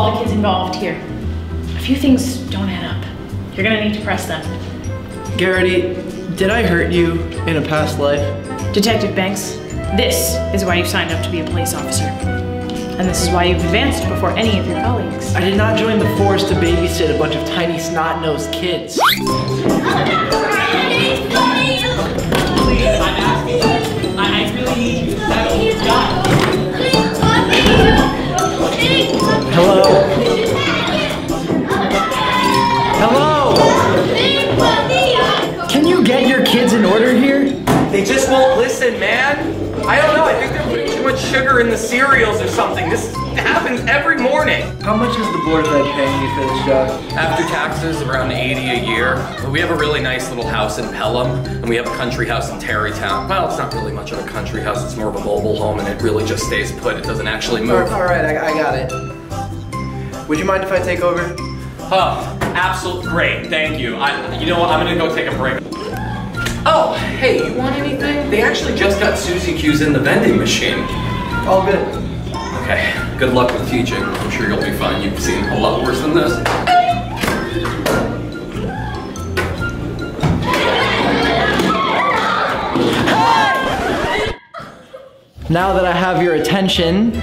all the kids involved here. A few things don't add up. You're gonna need to press them. Garrity, did I hurt you in a past life? Detective Banks, this is why you've signed up to be a police officer. And this is why you've advanced before any of your colleagues. I did not join the force to babysit a bunch of tiny snot-nosed kids. Please, I'm asking. I really need you. Hello? Hello? Can you get your kids in order here? They just won't listen, man. I don't know, I think they're putting too much sugar in the cereals or something. This happens every morning. How much is the board rent paying you for this job? After taxes, around 80 a year. We have a really nice little house in Pelham, and we have a country house in Tarrytown. Well, it's not really much of a country house, it's more of a mobile home, and it really just stays put. It doesn't actually move. Alright, I got it. Would you mind if I take over? Huh, absolutely great, thank you. You know what, I'm gonna go take a break. Oh, hey, you want anything? They actually just got Susie Q's in the vending machine. All good. Okay, good luck with teaching. I'm sure you'll be fine. You've seen a lot worse than this. Now that I have your attention,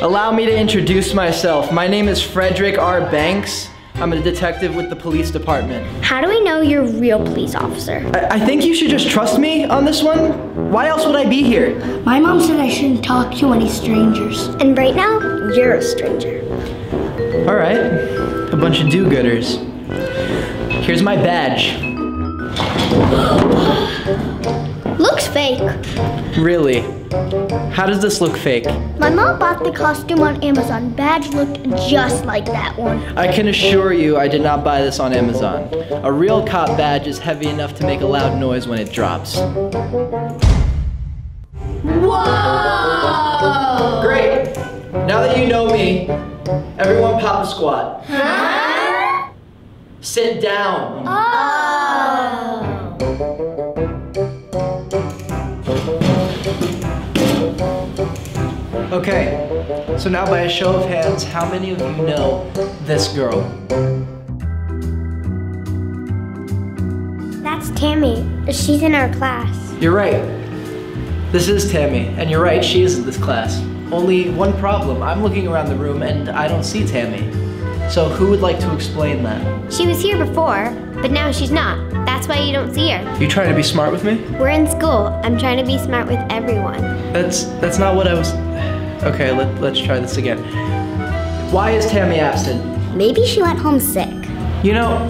allow me to introduce myself. My name is Frederick R. Banks. I'm a detective with the police department. How do we know you're a real police officer? I think you should just trust me on this one. Why else would I be here? My mom said I shouldn't talk to any strangers. And right now, you're a stranger. All right, a bunch of do-gooders. Here's my badge. Looks fake. Really? How does this look fake? My mom bought the costume on Amazon. Badge looked just like that one. I can assure you I did not buy this on Amazon. A real cop badge is heavy enough to make a loud noise when it drops. Whoa! Great! Now that you know me, everyone pop a squat. Huh? Sit down. Okay, so now by a show of hands, how many of you know this girl? That's Tammy. She's in our class. You're right. This is Tammy, and you're right, she is in this class. Only one problem. I'm looking around the room and I don't see Tammy. So who would like to explain that? She was here before, but now she's not. That's why you don't see her. You trying to be smart with me? We're in school. I'm trying to be smart with everyone. That's not what I was... Okay, let's try this again. Why is Tammy absent? Maybe she went home sick. You know,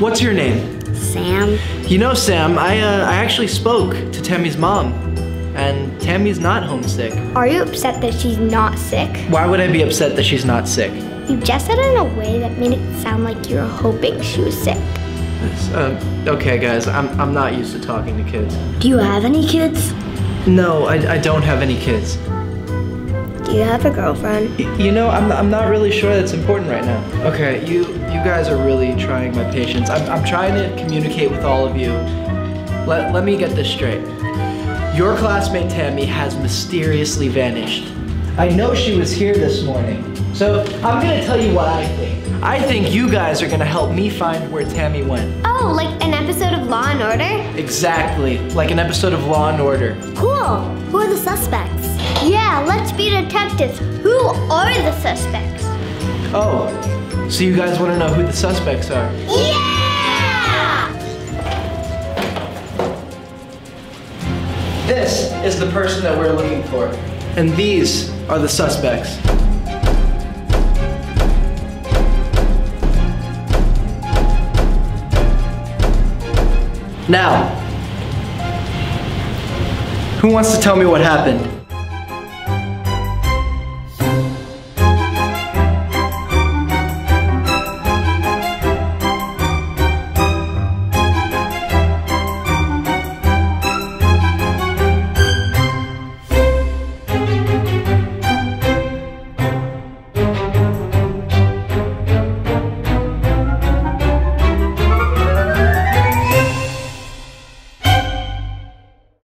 what's your name? Sam. You know, Sam, I actually spoke to Tammy's mom, and Tammy's not homesick. Are you upset that she's not sick? Why would I be upset that she's not sick? You just said it in a way that made it sound like you were hoping she was sick. Okay, guys, I'm not used to talking to kids. Do you have any kids? No, I don't have any kids. Do you have a girlfriend? You know, I'm not really sure that's important right now. Okay, you guys are really trying my patience. I'm trying to communicate with all of you. Let me get this straight. Your classmate Tammy has mysteriously vanished. I know she was here this morning, so I'm gonna tell you what I think. I think you guys are gonna help me find where Tammy went. Oh, like an episode of Law and Order? Exactly, like an episode of Law and Order. Cool, who are the suspects? Yeah, let's be detectives. Who are the suspects? Oh, so you guys wanna know who the suspects are? Yeah! This is the person that we're looking for. And these are the suspects. Now, who wants to tell me what happened?